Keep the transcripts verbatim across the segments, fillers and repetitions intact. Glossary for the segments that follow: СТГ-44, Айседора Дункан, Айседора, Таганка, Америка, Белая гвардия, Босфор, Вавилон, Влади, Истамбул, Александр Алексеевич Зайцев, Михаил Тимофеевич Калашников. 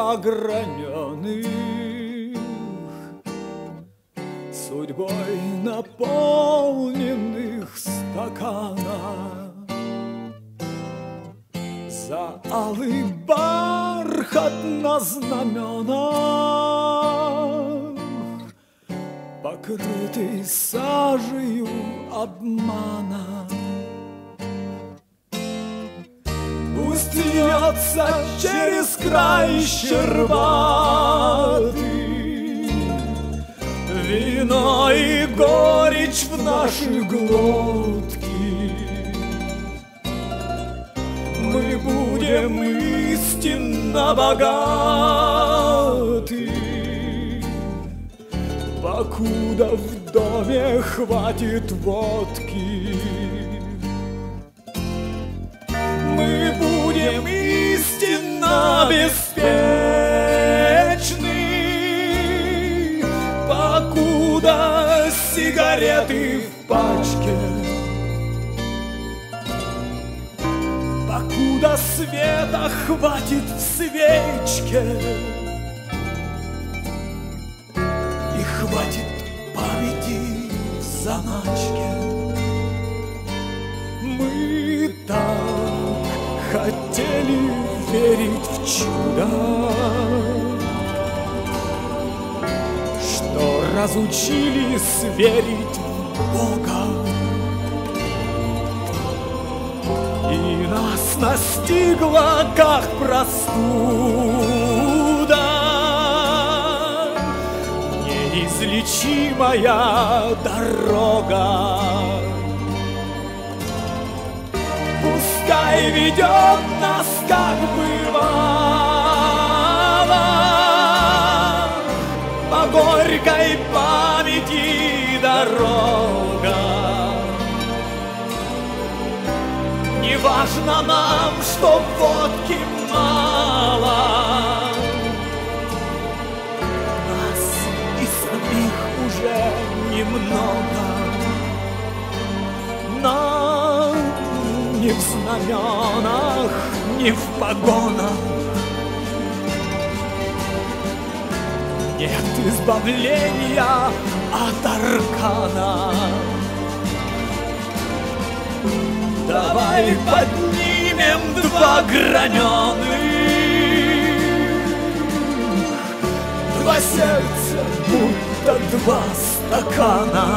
ограненных, судьбой наполненных стакана. За алый бархат на знаменах, покрытый сажею обмана. Пусть льется через край щербатый вино и горечь в наши глотки. Мы будем истинно богаты, покуда в доме хватит водки. Мы будем истинно беспечны, покуда сигареты в пачке, покуда света хватит в свечке и хватит памяти в заначке. Мы так хотели верить в чудо, что разучились верить в Бога. И нас настигла как простуда неизлечимая дорога. Пускай ведет нас, как бывало, по горькой памяти дорога. Не важно нам, что водки мало, нас и самих уже немного. Нам ни в знаменах, ни в погонах нет избавления от аркана. Давай поднимем два граненых, два сердца, будто два стакана.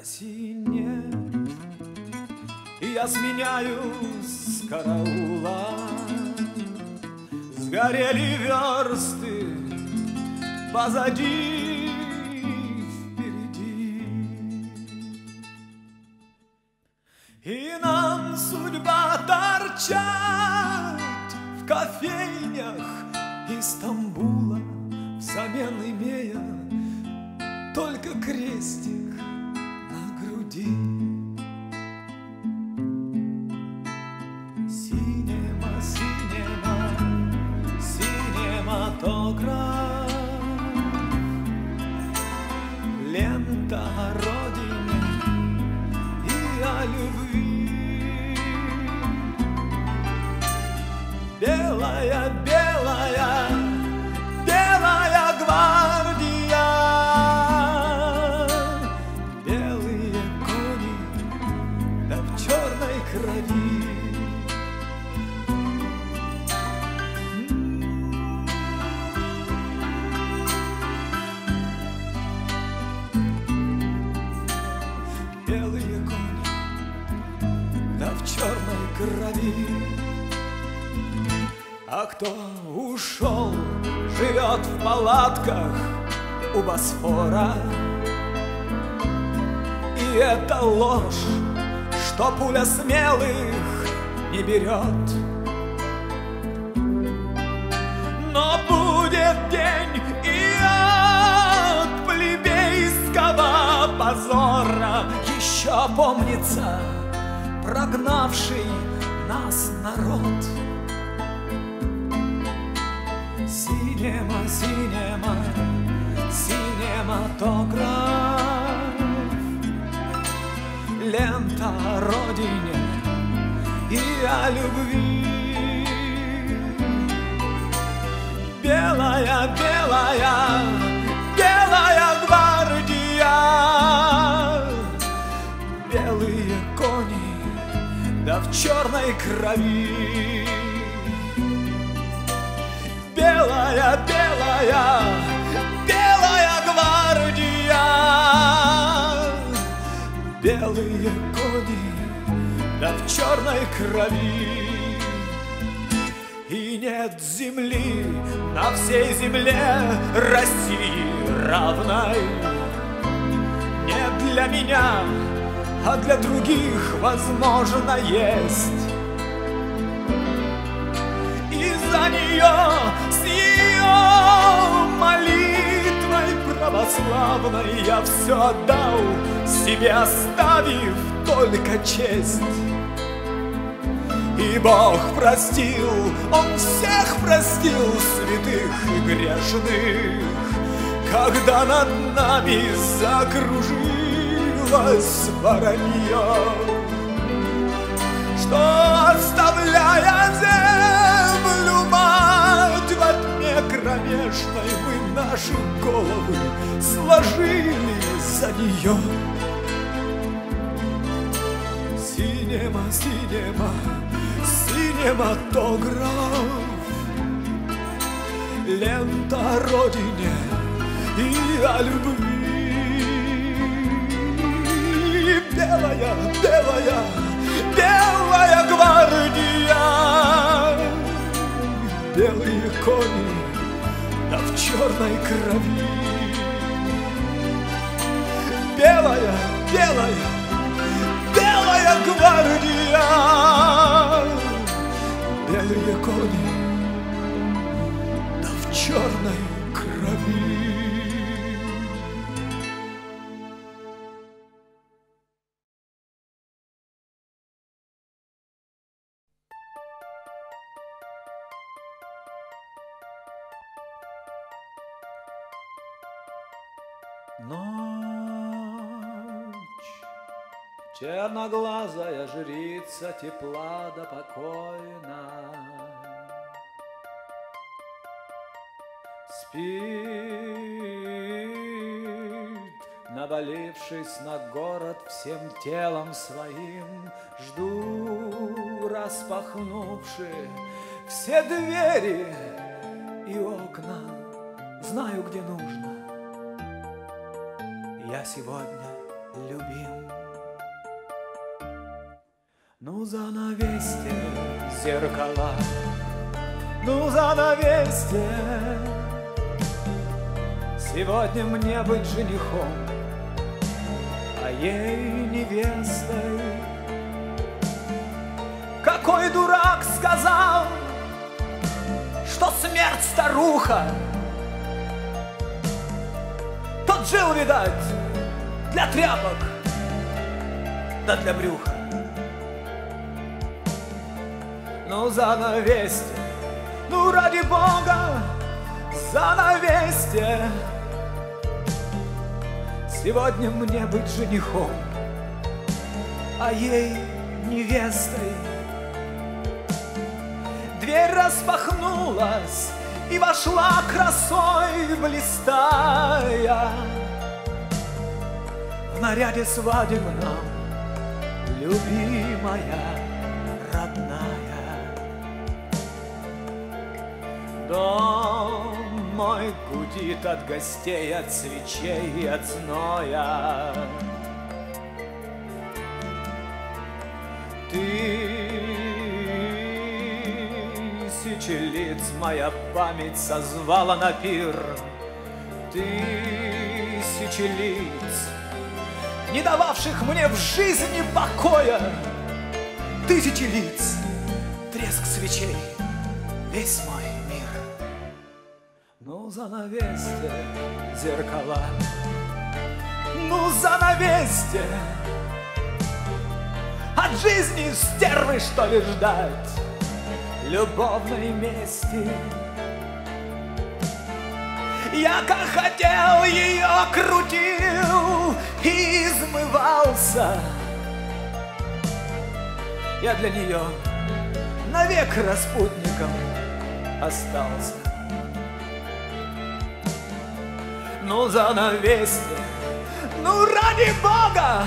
России нет, и я сменяюсь с караула. Сгорели версты позади, впереди. И нам судьба торчат в кофейнях Истамбула, взамен имея только крестик на груди. Синема, синема, синематограф, лента о родине и о любви. Белая, белая, белая гвардия, белые кони, да в черной крови. Белые кони, да в черной крови. А кто ушел, живет в палатках у Босфора. это ложь, что пуля смелых не берет. Но будет день и от плебейского позора, еще помнится прогнавший нас народ. Синема, синема, синематограф, лента о родине и о любви. Белая, белая, белая гвардия, белые кони, да в черной крови. Белая, белая, белая гвардия, белые кони, да в черной крови. И нет земли на всей земле России равной, не для меня, а для других, возможно, есть. За нее, с ее молитвой православной я все отдал, себе оставив только честь. И Бог простил, Он всех простил, святых и грешных, когда над нами закружилось воронье, что, оставляя землю, мать, во тьме кромешной мы наши головы сложили за нее. Синема, синема, синематограф, лента о родине и о любви. Белая, белая, белая гвардия, белые кони, да в черной крови. Белая, белая, белая гвардия, белые кони, да в черной крови. Ночь, черноглазая жрица тепла да покойна, спит, навалившись на город всем телом своим. Жду, распахнувши все двери и окна, знаю, где нужно. Я сегодня любим. Ну занавесьте зеркала, ну занавесьте. Сегодня мне быть женихом, а ей невестой. Какой дурак сказал, что смерть старуха? Тот жил, видать, для тряпок, да для брюха. Ну занавесьте, ну ради Бога, занавесьте. Сегодня мне быть женихом, а ей невестой. Дверь распахнулась, и вошла красой блистая, в наряде свадебном, любимая, родная. Дом мой гудит от гостей, от свечей и от зноя. Тысячи лиц моя память созвала на пир, тысячи лиц, не дававших мне в жизни покоя. Тысячи лиц, треск свечей, весь мой мир. Ну, занавесьте зеркала, ну, занавесьте от жизни стервы, что ли, ждать любовной мести. Я как хотел, ее крутил и измывался. Я для нее навек распутником остался. Ну, занавесьте, ну, ради Бога,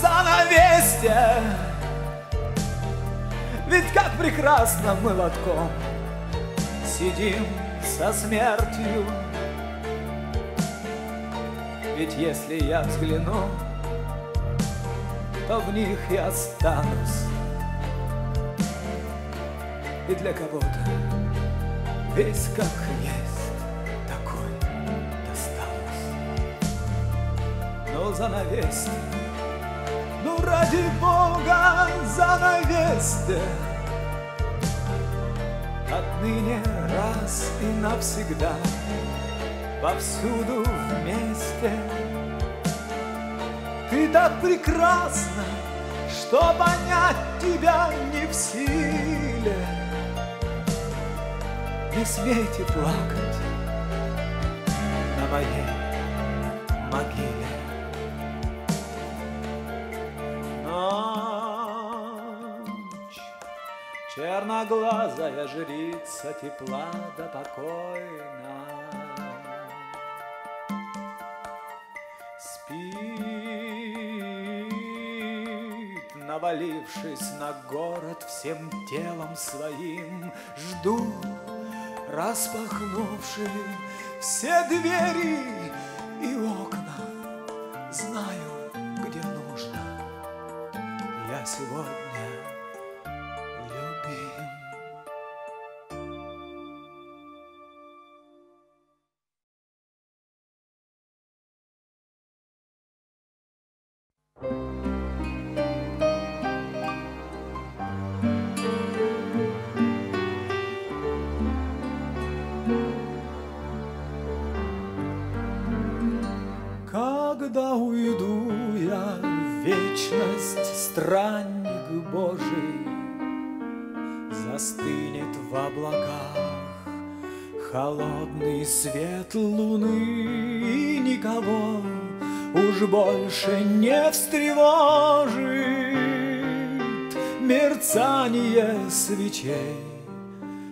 занавесьте. Ведь как прекрасно мы лотком сидим со смертью. Ведь если я взгляну, то в них я останусь. И для кого-то весь как есть такой достанусь. Но занавесьте, ну ради Бога, занавесьте. Отныне раз и навсегда, повсюду вместе. Ты так прекрасна, что понять тебя не в силе. Не смейте плакать на моей могиле. Ночь, черноглазая жрица тепла да покойна. Спит, навалившись на город всем телом своим, жду, распахнувши все двери и окна. Знаю, где нужно, я сегодня любим. Когда уйду я в вечность, странник Божий застынет в облаках холодный свет луны, и никого уж больше не встревожит мерцание свечей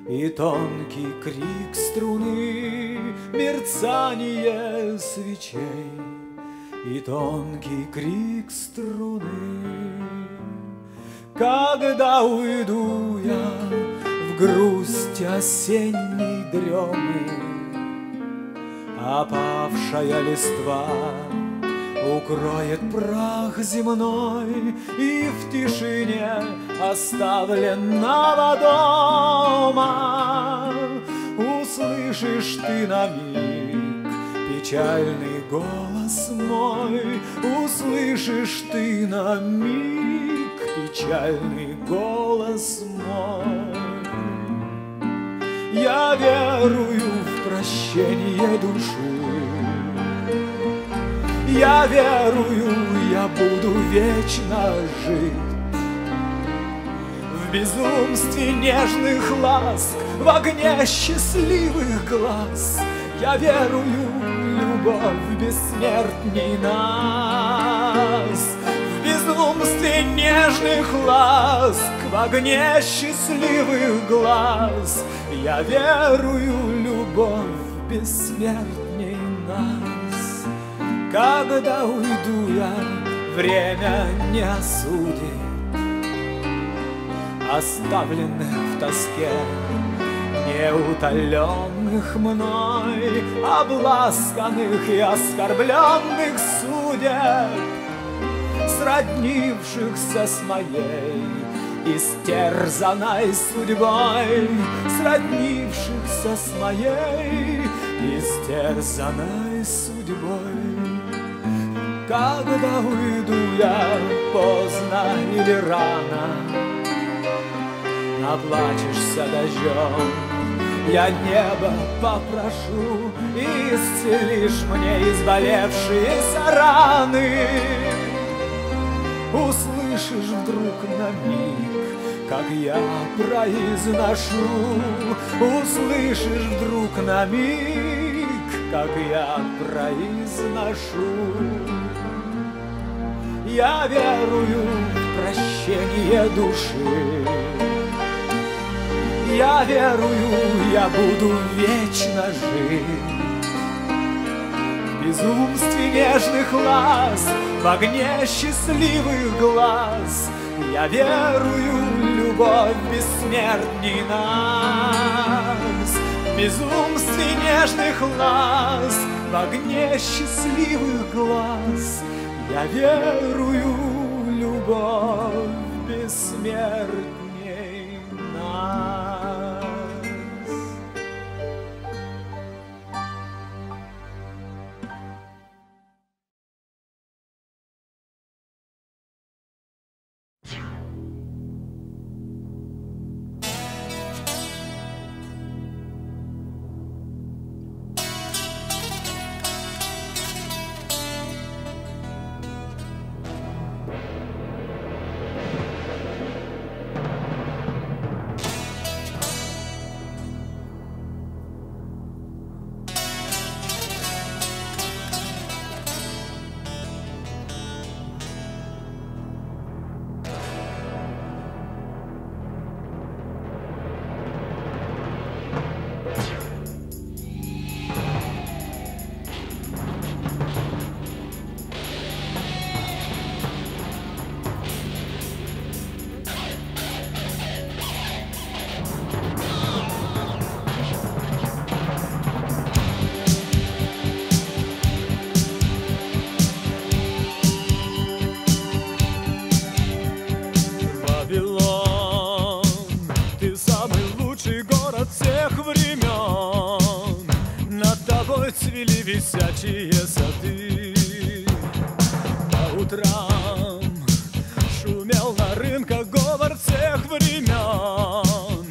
и тонкий крик струны, мерцание свечей и тонкий крик струны. Когда уйду я в грусть осенней дремы, опавшая листва укроет прах земной, и в тишине оставленного дома услышишь ты на миг печальный голос мой, услышишь ты на миг печальный голос мой. Я верую в прощение души, я верую, я буду вечно жить в безумстве нежных ласк, в огне счастливых глаз. Я верую, любовь бессмертней нас, в безумстве нежных ласк, в огне счастливых глаз. Я верую, любовь бессмертней нас. Когда уйду я, время не осудит оставленных в тоске неутоленных мной, обласканных и оскорбленных судеб, сроднившихся с моей истерзанной судьбой, сроднившихся с моей истерзанной судьбой. Когда уйду я поздно или рано, наплачешься дождем, я небо попрошу, исцелишь мне изболевшиеся раны. Услышишь вдруг на миг, как я произношу, услышишь вдруг на миг, как я произношу. Я верую в прощение души. Я верую, я буду вечно жить. В безумстве нежных ласк, в огне счастливых глаз. Я верую, любовь бессмертней нас. В безумстве нежных ласк, в огне счастливых глаз. Я верую, любовь бессмертней нас. Висячие сады по утрам шумел на рынках говор всех времен,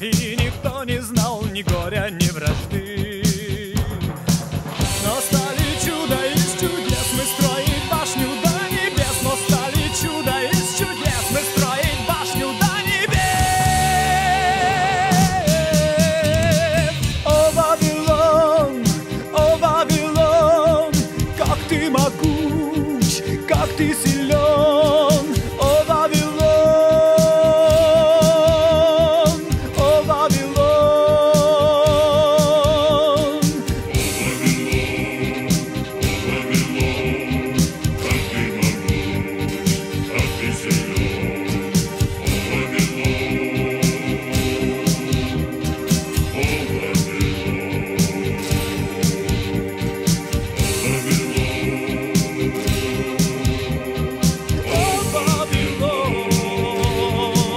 и никто не знал ни горя, ни вражды. Но стали чудо из чудес мы строить башню до небес, но стали чудо из чудес мы строить башню до небес. О, Вавилон! Как ты силен, о Вавилон, о Вавилон. О Вавилон, о Вавилон, как ты могуч, как ты силен, о Вавилон, о Вавилон, о Вавилон.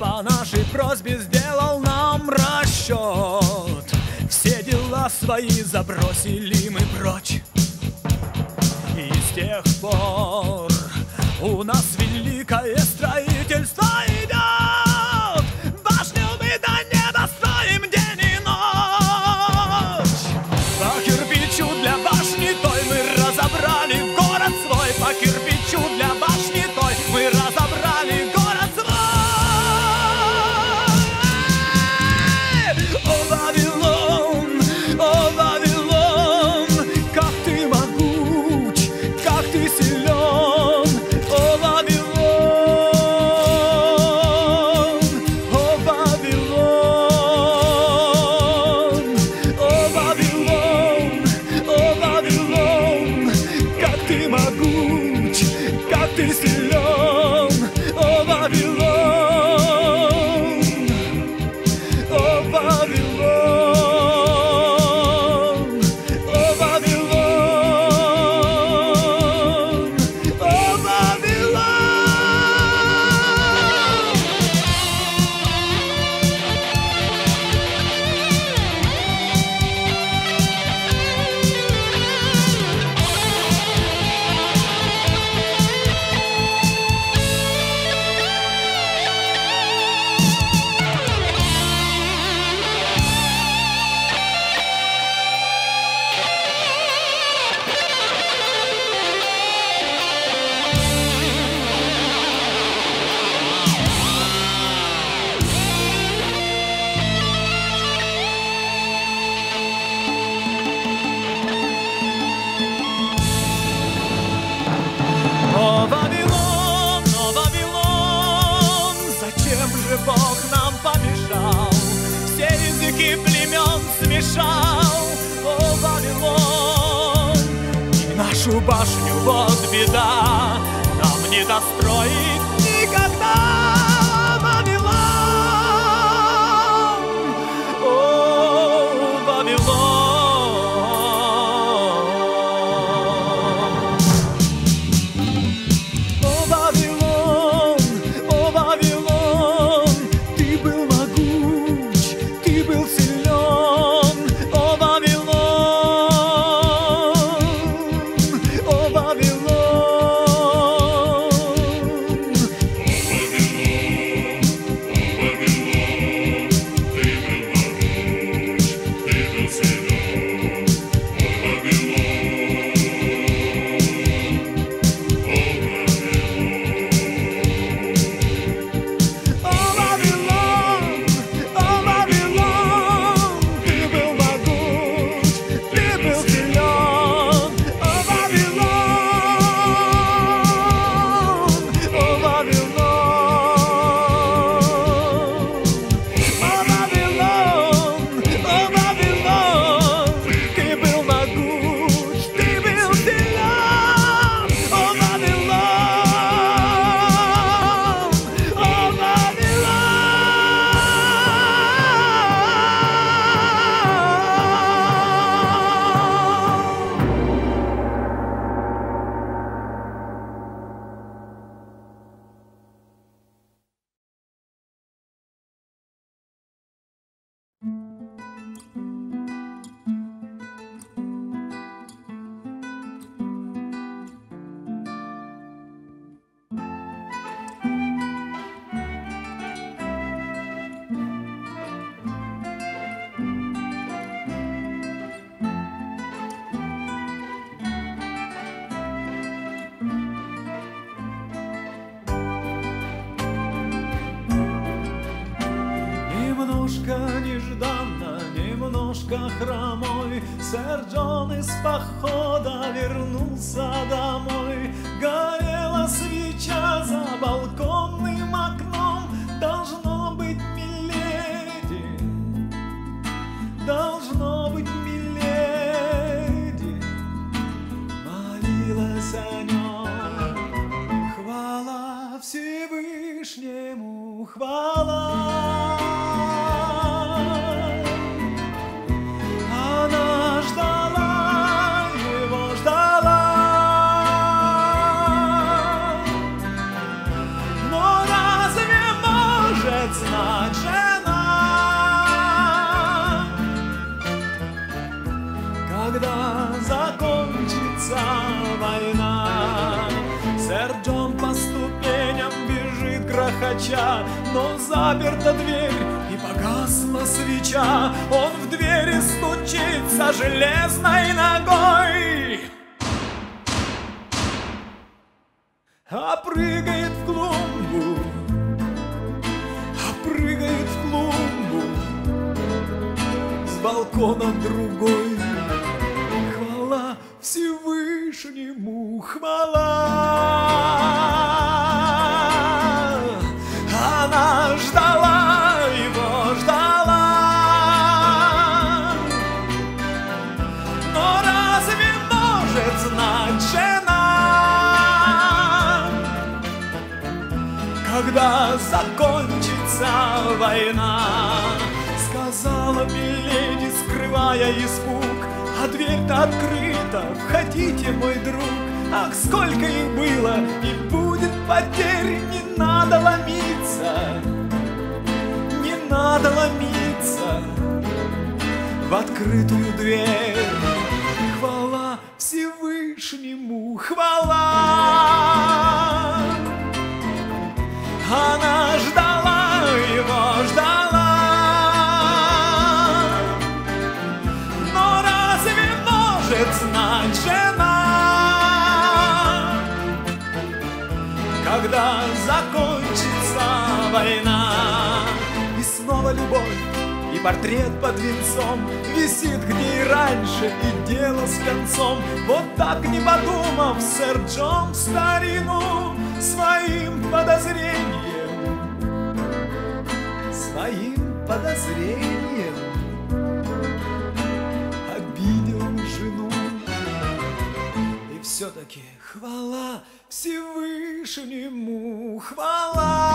По нашей просьбе сделал нам расчет, все дела свои забросили мы прочь. И с тех пор у нас великое строительство идет, башню мы до неба строим день и ночь. По кирпичу для башни той мы разобрали город свой, по кирпичу для башни той мы разобрали город. Ты силен, о Вавилон. Потоки племен смешал, о, Вавилон. И нашу башню вот беда, нам не достроить никогда, Вавилон, о, Вавилон. О, Вавилон, о, Вавилон, ты был могуч, ты был силен, о, Вавилон, о, Вавилон. Нежданно, немножко хромой, сэр Джон из похода вернулся домой. Горела свеча за балконным окном. Должно быть, миледи, должно быть, миледи, молилась о нем. Хвала Всевышнему, хвала. Когда закончится война, сэр Джон по ступеням бежит грохоча, но заперта дверь и погасла свеча. Он в двери стучится железной ногой, а прыгает в клумбу, а прыгает в клумбу с балкона другой. Всевышнему хвала. Она ждала его, ждала. Но разве может знать жена, когда закончится война? Сказала миледи, скрывая испуг. А дверь-то открыта, входите, мой друг. Ах, сколько их было, и будет потерь. Не надо ломиться, не надо ломиться в открытую дверь. Хвала Всевышнему, хвала. Она ждала его, ждала. Жена, когда закончится война, и снова любовь, и портрет под венцом висит где и раньше, и дело с концом. Вот так, не подумав, сэр Джон в старину своим подозрением, своим подозрением все-таки хвала Всевышнему, хвала.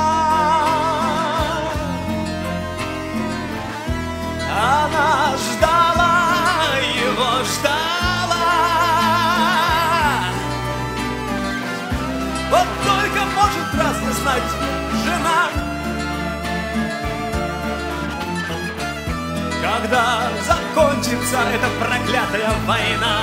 Она ждала его, ждала. Вот только может раз знать жена, когда закончится эта проклятая война.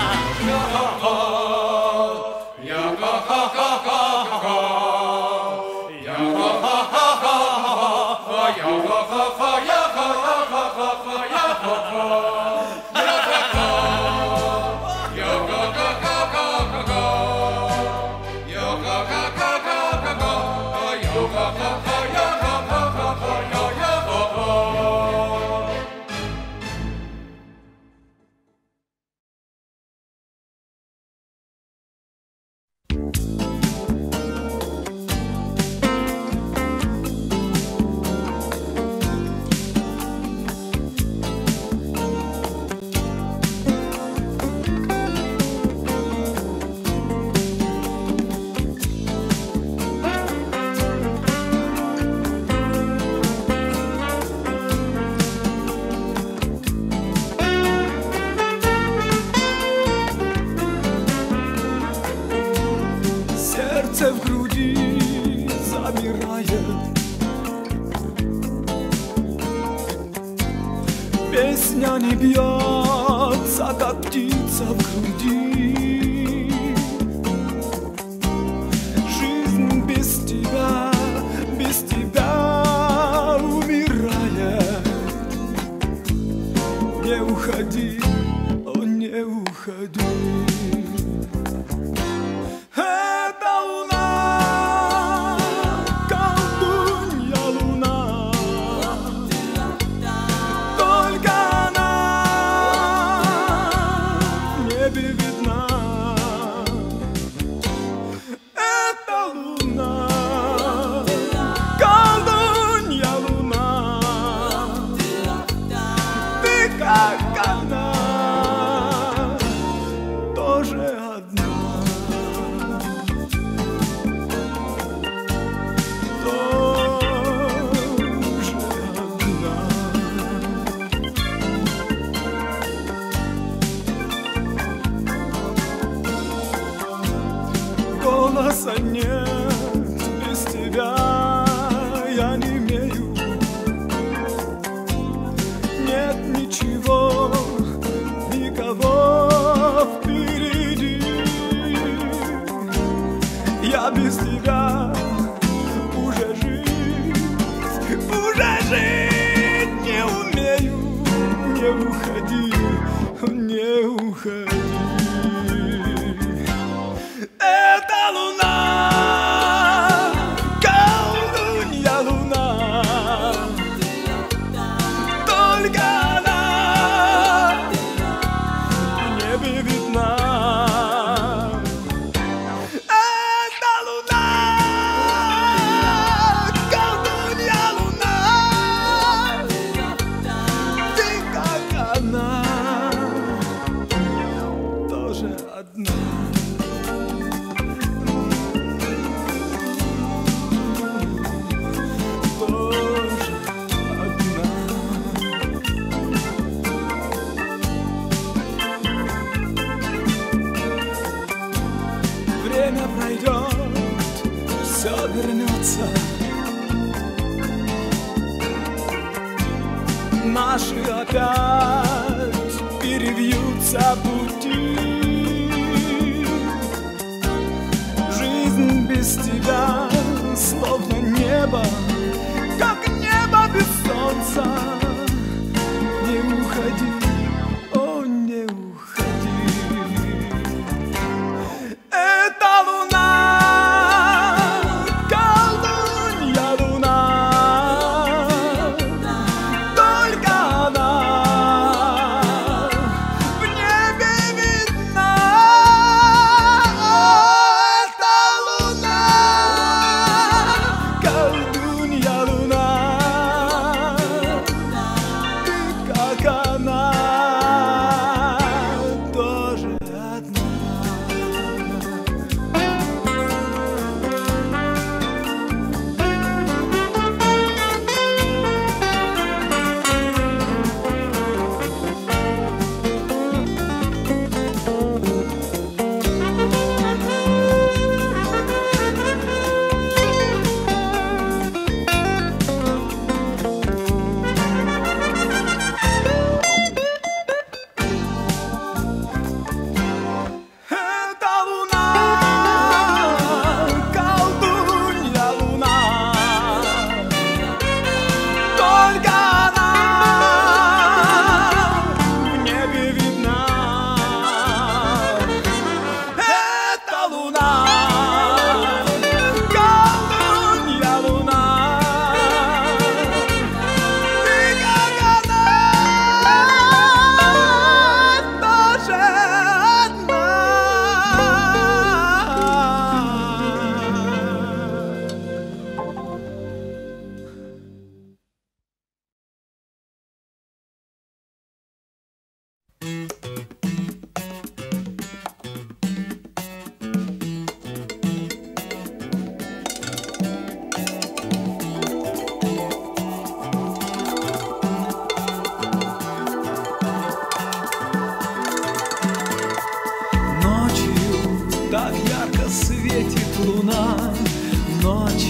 Колдунья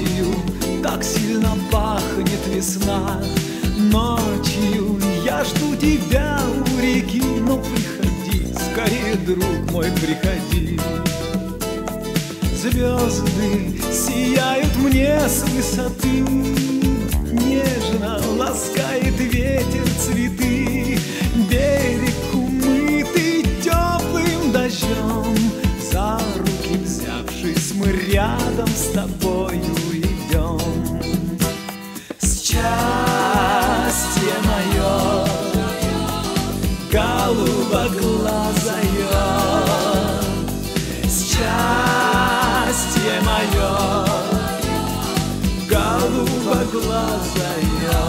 Ночью так сильно пахнет весна. Ночью я жду тебя у реки. Но приходи, скорее, друг мой, приходи. Звезды сияют мне с высоты. Нежно ласкает ветер цветы. Берег умытый теплым дождем. За руки взявшись, мы рядом с тобою идем. Счастье мое, голубоглазое. Счастье мое, голубоглазое.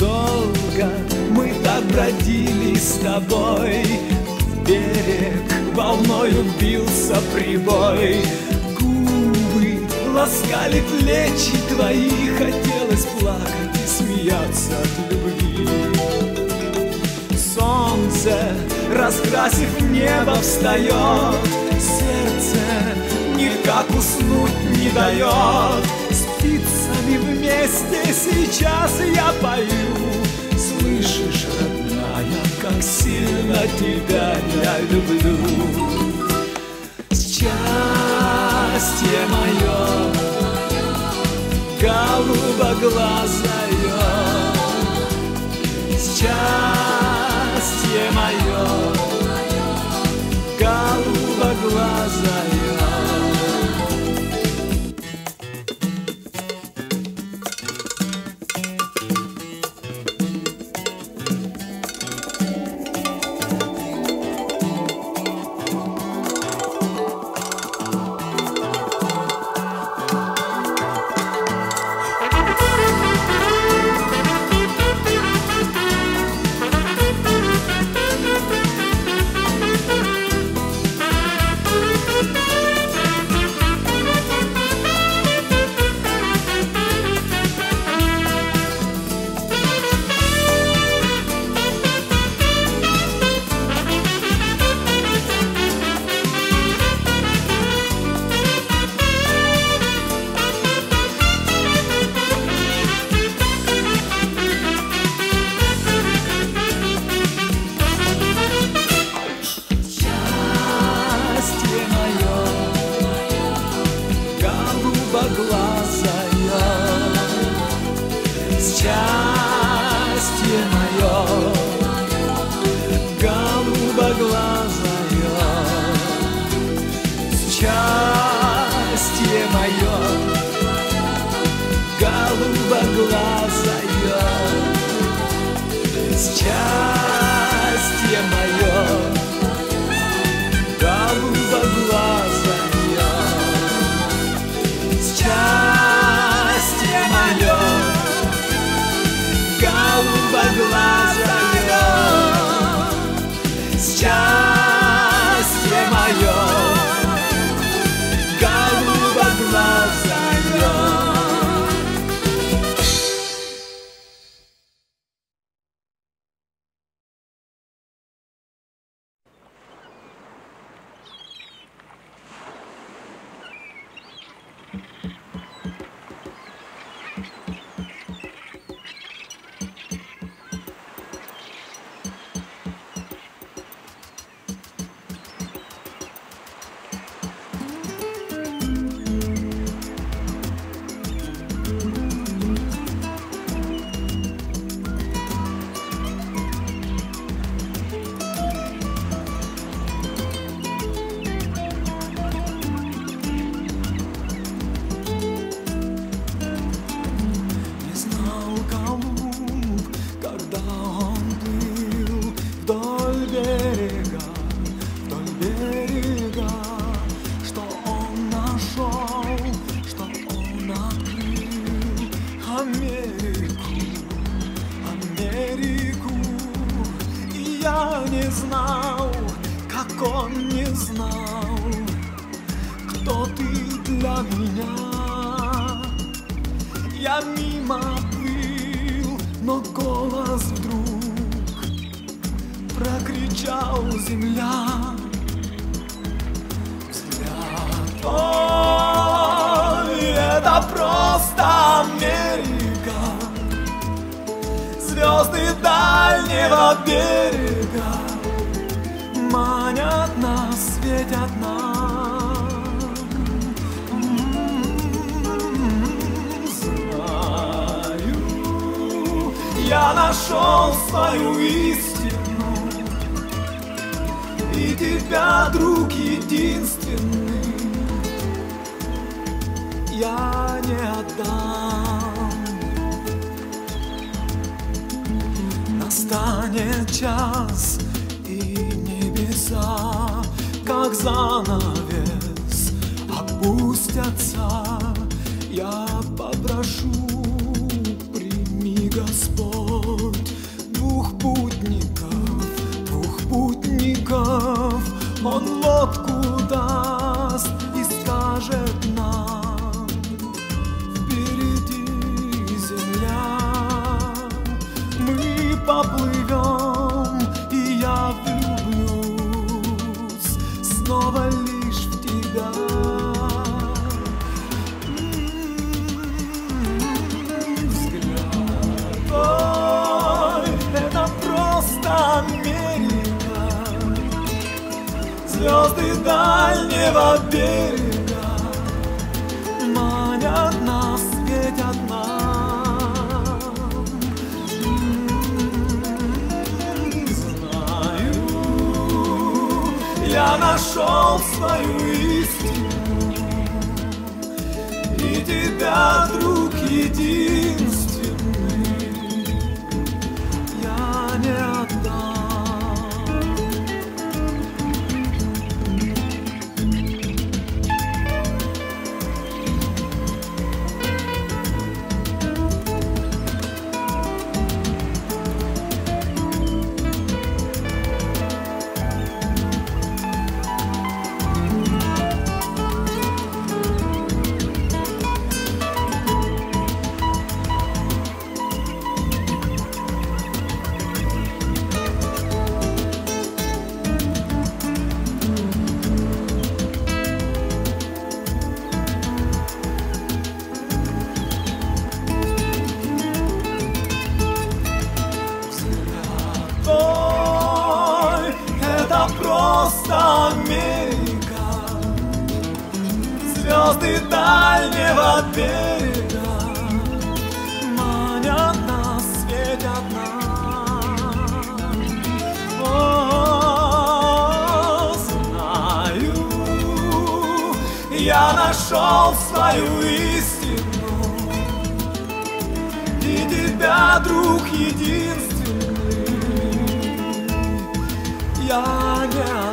Долго мы так бродили с тобой. Берег волною бился прибой. Губы ласкали плечи твои. Хотелось плакать и смеяться от любви. Солнце, раскрасив небо, встает. Сердце никак уснуть не дает. С птицами вместе сейчас я пою. Слышишь, родная, как сильно тебя я люблю. Счастье мое, голубоглазое. Счастье мое, голубоглазое. Счастье мое, голубоглазое. Счастье мое, голубоглазое. Счастье мое, голубоглазое. Счастье мое, голубоглазое. Счастье мое, голубоглазое. Земля, взгляд, о, Это просто Америка, звезды дальнего берега манят нас, светят нам. Знаю, я нашел свою истину, и тебя, друг единственный, я не отдам. Настанет час, и небеса, как занавес, опустятся. Я попрошу, прими, Господь, двух путников, двух путников. Он лодку даст и скажет нам: поплывем, и я влюблюсь снова лишь в тебя. Взгляд твой, это просто Америка, звезды дальнего берега манят нас, светят нас. Я нашел свою истину, и тебя, друг единственный, я не просто Америка, звезды дальнего берега манят нас, светят нам. О, знаю, я нашел свою истину, и тебя, друг единственный, я не отдам.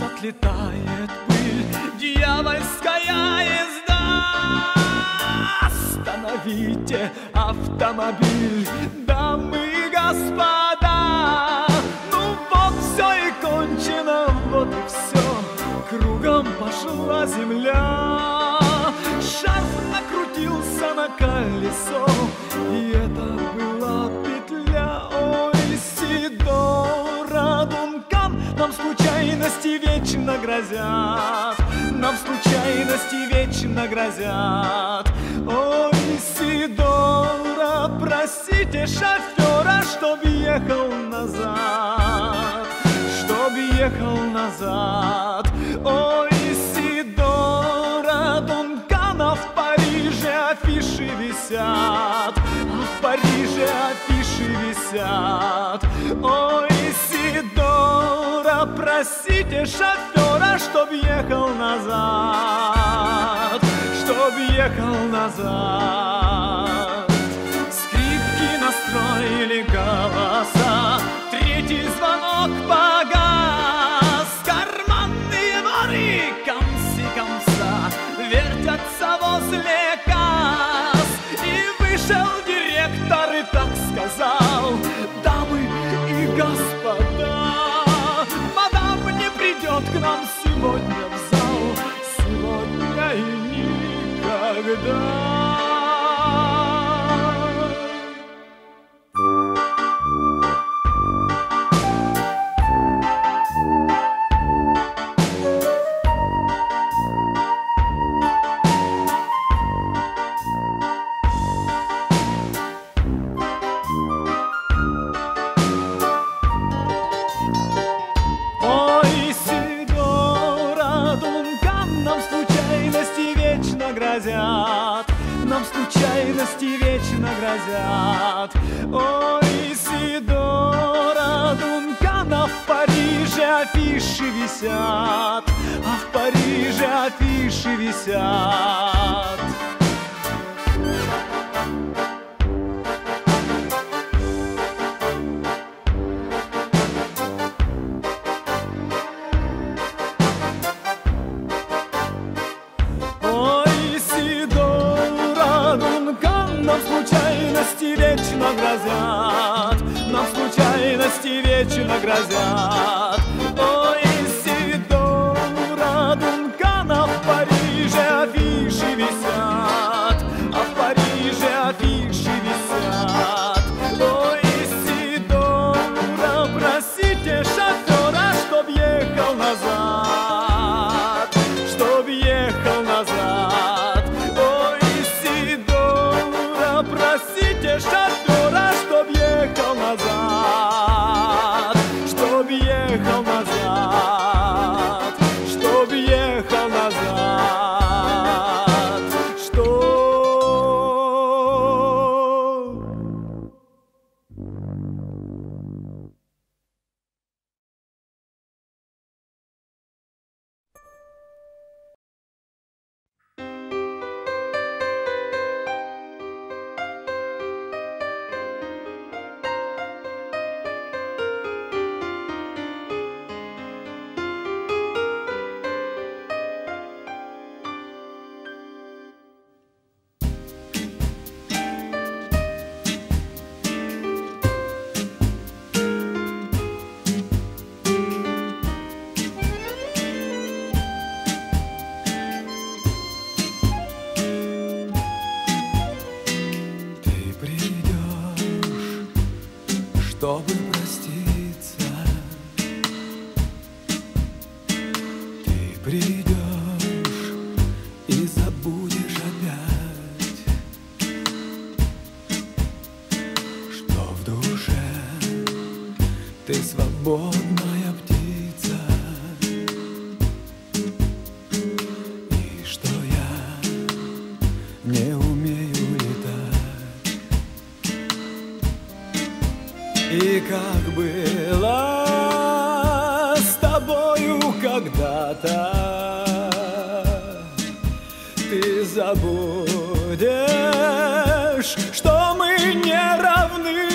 Отлетает пыль, дьявольская езда. Остановите автомобиль, дамы и господа. Ну вот все и кончено, вот и все, кругом пошла земля. Шар накрутился на колесо, и это была петля. О, Айседора, дункан, нам случайности вечно грозят, нам случайности вечно грозят. О, Айседора, простите шофера, чтоб ехал назад, чтоб ехал назад. О, Айседора, дункана, в Париже афиши висят, в Париже афиши висят. О, Айседора, простите шофера, чтоб ехал назад, чтоб ехал назад. Скрипки настроили голоса, третий звонок погас. Карманные воры, комси комса, вертятся возле касс. И вышел директор и так сказал: дамы и господа, мадам не придет к нам сегодня в зал, сегодня и никогда. Нам случайности вечно грозят. О, Айседора, дункана, в Париже афиши висят, а в Париже афиши висят. Нам случайности вечно грозят, нам случайности вечно грозят. Ой, чтобы проститься. Ты придешь и забудешь опять, что в душе ты свободная птица, и что я не умею. И как было с тобою когда-то, ты забудешь, что мы не равны.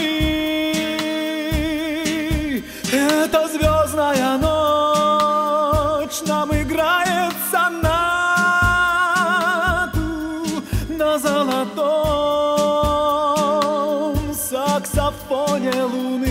Эта звездная ночь нам играет сонату на золотом саксофоне луны.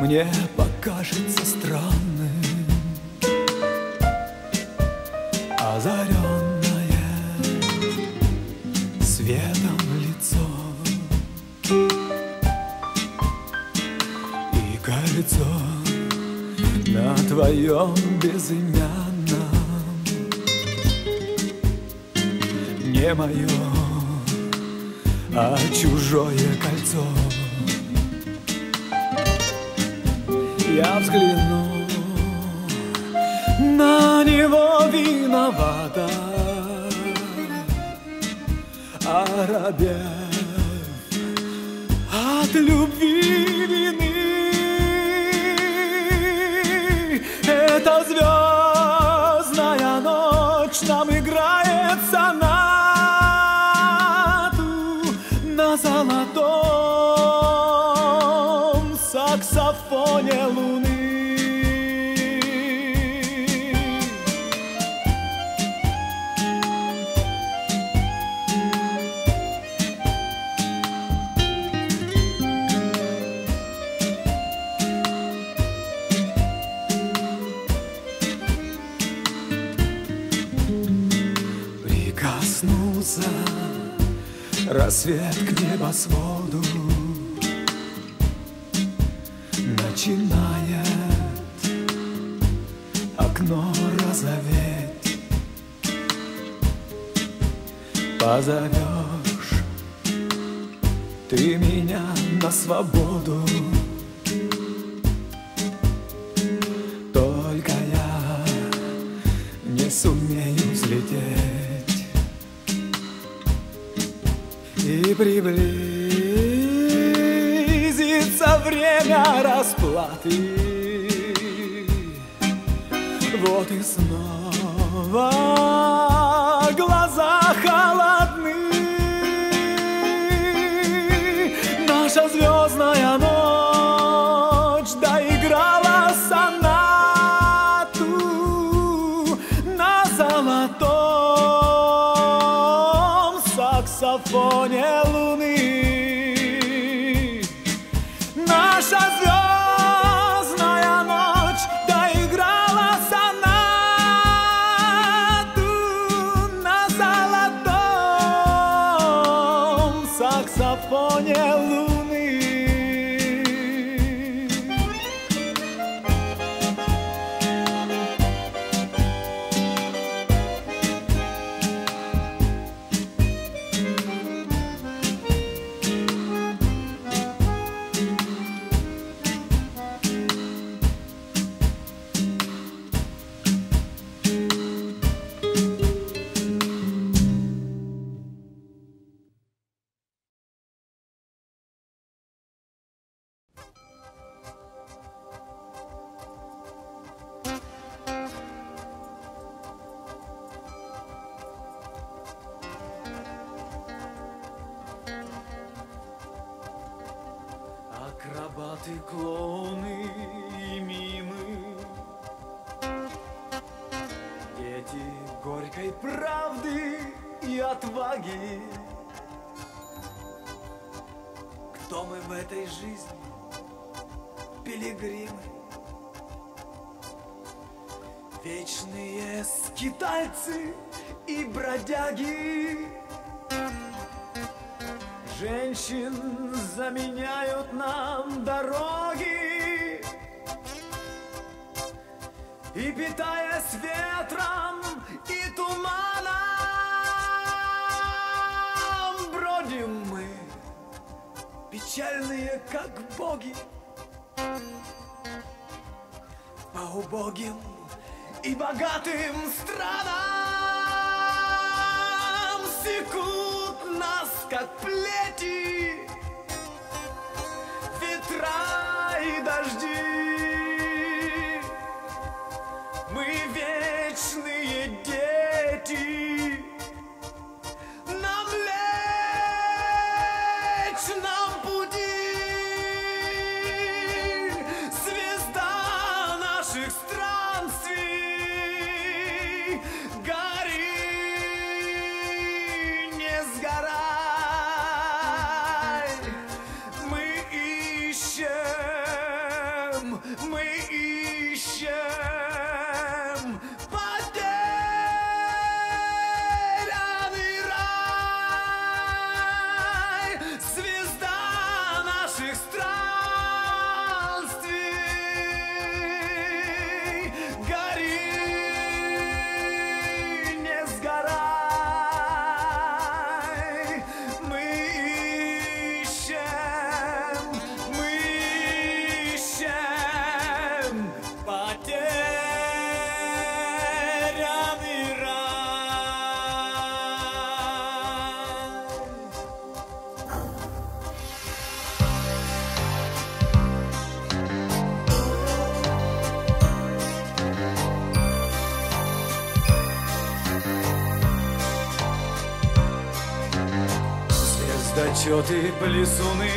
Мне покажется странным озаренное светом лицо и кольцо на твоем безымянном, не мое, а чужое кольцо. Я взгляну на него виновата, оробев от любви вины. Эта звездная ночь нам играет сонату на золотом саксофоне луны. Прикоснулся рассвет к небосводу, начинает окно розоветь. Позовешь ты меня на свободу, только я не сумею взлететь. И приблизится время расплаты. Вот и снова глаза холодны. Наша звездная ночь доиграла сонату на золотом саксофоне луны. Наша звездная ночь доиграла сонату на золотом саксофоне луны. Акробаты, клоуны и мимы, дети горькой правды и отваги. Кто мы в этой жизни, пилигримы, вечные скитальцы и бродяги? Женщин заменяют нам дороги, и, питаясь ветром и туманом, бродим мы, печальные, как боги, по убогим и богатым странам. Секут нас, как плети, ветра и дожди. Мы вечные дети, нам лечь на пути. Звезда наших странствий Зачеты, плясуны,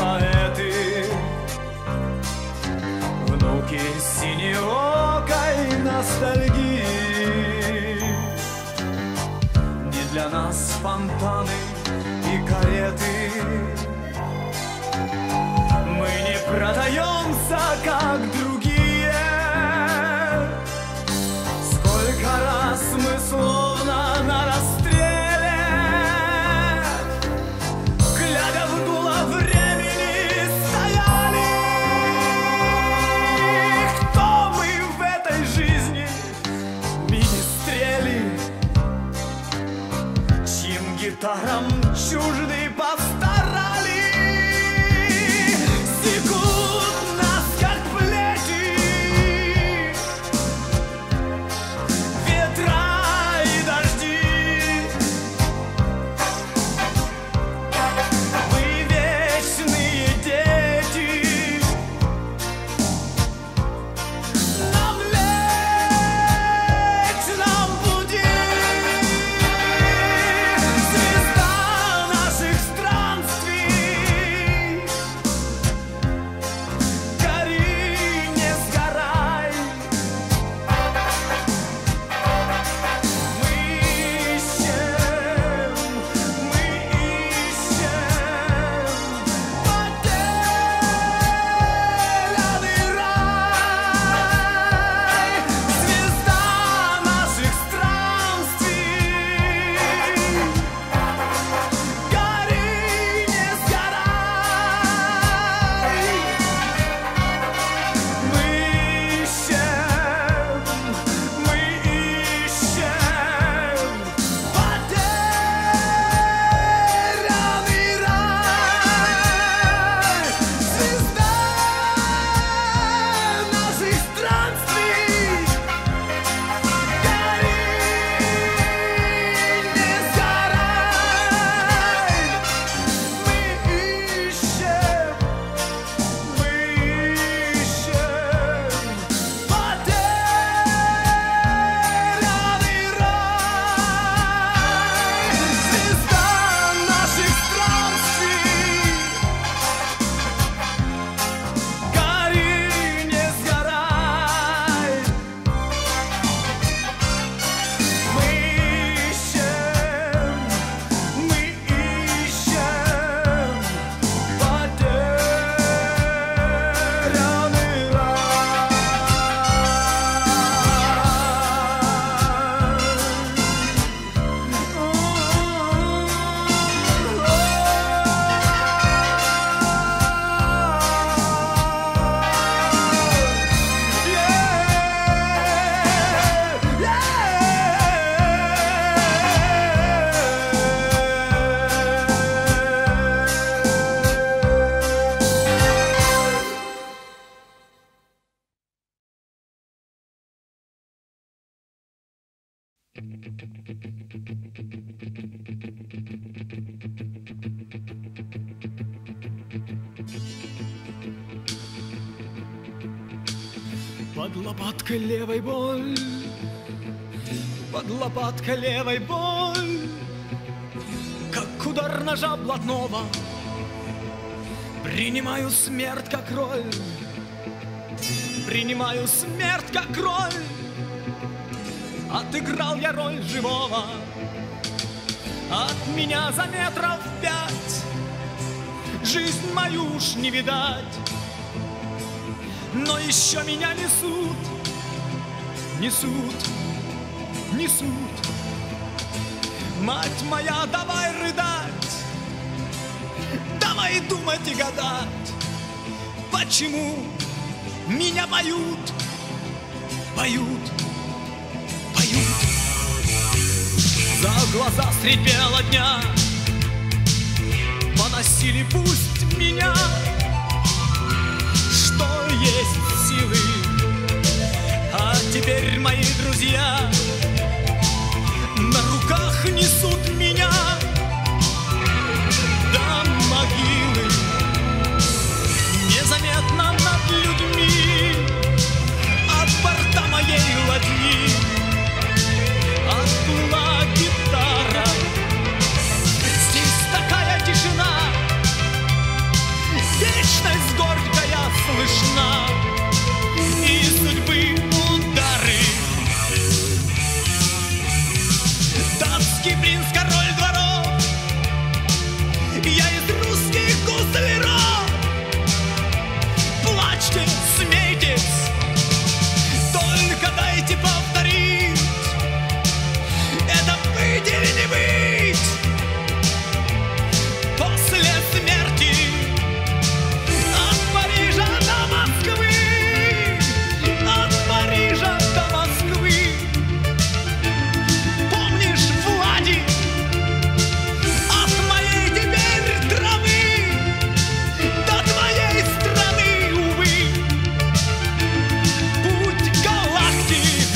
поэты, внуки синеокой ностальгии. Не для нас фонтаны и кареты, мы не продаемся, как другие. Сколько раз мы словно на рассвете, чужды повстанцы. Под лопаткой левой боль, под лопаткой левой боль, как удар ножа блатного, принимаю смерть как роль, принимаю смерть как роль. Отыграл я роль живого, от меня за метров пять, жизнь мою уж не видать, но еще меня несут, несут, несут. Мать моя, давай рыдать, давай думать и гадать, почему меня поют, поют. За глаза средь бела дня поносили пусть меня, что есть силы, а теперь мои друзья на руках несут меня до могилы. Незаметно над людьми от борта моей ладьи отплыла гитара. Здесь такая тишина, вечность горькая слышна, и судьбы удары. Датский принц, король дворов, я из русских гусляров. Плачьте, смейтесь, только дайте повторить. Или не быть после смерти от Парижа до Москвы, от Парижа до Москвы. Помнишь, Влади, от моей теперь травы до твоей страны, увы, путь галактик.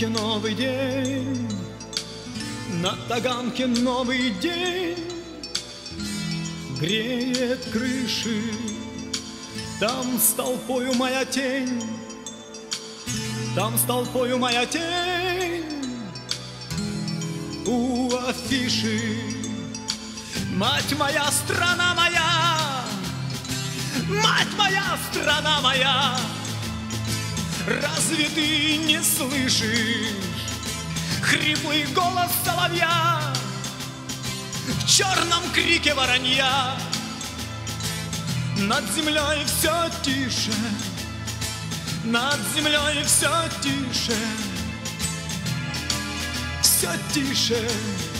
Новый день, на Таганке новый день, греет крыши, там с толпою моя тень, там с толпою моя тень, у афиши. Мать моя, страна моя, мать моя, страна моя, разве ты не слышишь хриплый голос соловья в черном крике воронья? Над землей все тише, над землей все тише, все тише.